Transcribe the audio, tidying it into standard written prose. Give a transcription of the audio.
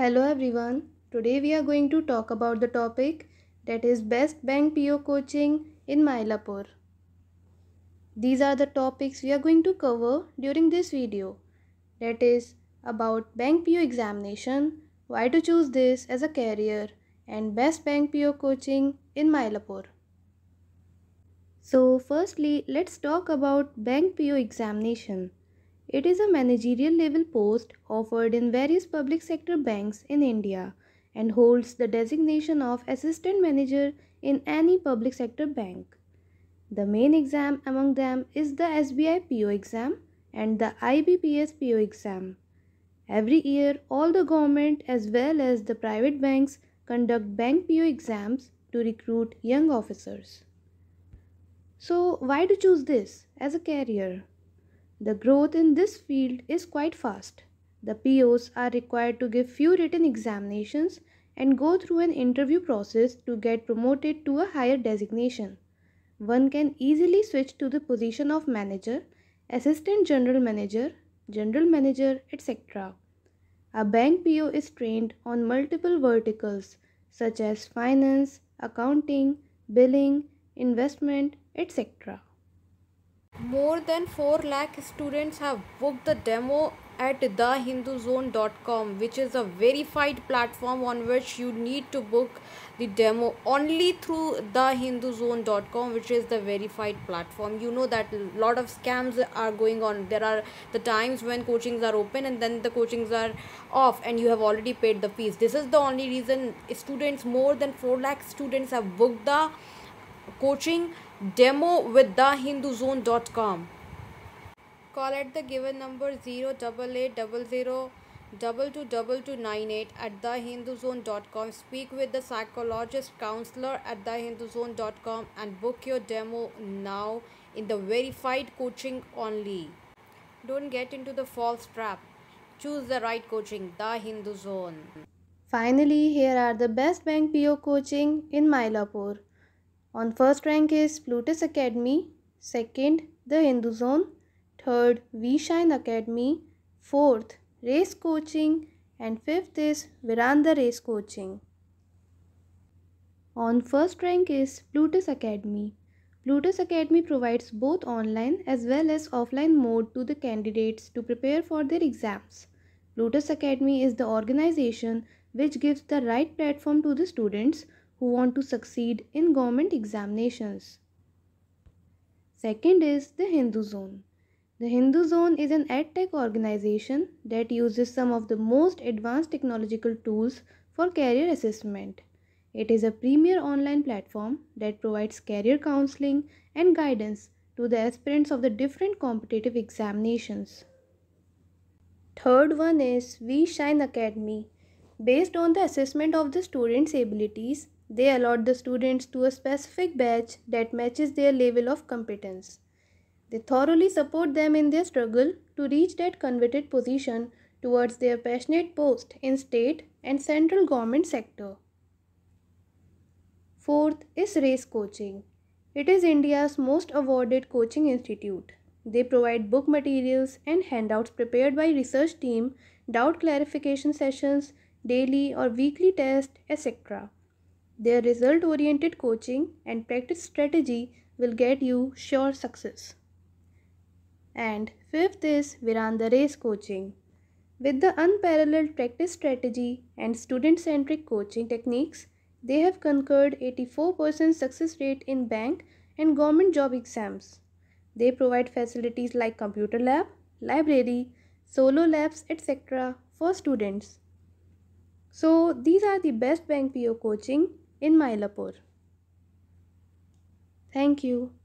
Hello everyone, today we are going to talk about the topic that is best bank PO coaching in Mylapore. These are the topics we are going to cover during this video, that is about bank PO examination, why to choose this as a career and best bank PO coaching in Mylapore. So firstly, let's talk about bank PO examination. It is a managerial level post offered in various public sector banks in India and holds the designation of assistant manager in any public sector bank. The main exam among them is the SBI PO exam and the IBPS PO exam. Every year, all the government as well as the private banks conduct bank PO exams to recruit young officers. So why to choose this as a career? The growth in this field is quite fast. The POs are required to give few written examinations and go through an interview process to get promoted to a higher designation. One can easily switch to the position of manager, assistant general manager, etc. A bank PO is trained on multiple verticals such as finance, accounting, billing, investment, etc. More than 4 lakh students have booked the demo at thehinduzone.com, which is a verified platform on which you need to book the demo only through thehinduzone.com, which is the verified platform. You know that a lot of scams are going on. There are the times when coachings are open and then the coachings are off and you have already paid the fees. This is the only reason students, more than 4 lakh students have booked the coaching demo with thehinduzone.com. Call at the given number 08800222298 at thehinduzone.com. Speak with the psychologist counselor at thehinduzone.com and book your demo now in the verified coaching only. Don't get into the false trap. Choose the right coaching, The Hindu Zone. Finally, here are the best bank PO coaching in Mylapore. On first rank is Plutus Academy, second The Hindu Zone, third We Shine Academy, fourth Race Coaching and fifth is Viranda Race Coaching. On first rank is Plutus Academy. Plutus Academy provides both online as well as offline mode to the candidates to prepare for their exams. Plutus Academy is the organization which gives the right platform to the students who want to succeed in government examinations. Second is the Hindu Zone. The Hindu Zone is an edtech organization that uses some of the most advanced technological tools for career assessment. It is a premier online platform that provides career counseling and guidance to the aspirants of the different competitive examinations. Third one is We Shine Academy. Based on the assessment of the students' abilities, they allot the students to a specific batch that matches their level of competence. They thoroughly support them in their struggle to reach that coveted position towards their passionate post in state and central government sector. Fourth is Race Coaching. It is India's most awarded coaching institute. They provide book materials and handouts prepared by research team, doubt clarification sessions, daily or weekly tests, etc. Their result-oriented coaching and practice strategy will get you sure success. And fifth is Viranda Race Coaching. With the unparalleled practice strategy and student-centric coaching techniques, they have concurred 84% success rate in bank and government job exams. They provide facilities like computer lab, library, solo labs, etc. for students. So these are the best bank PO coaching in Mylapore. Thank you.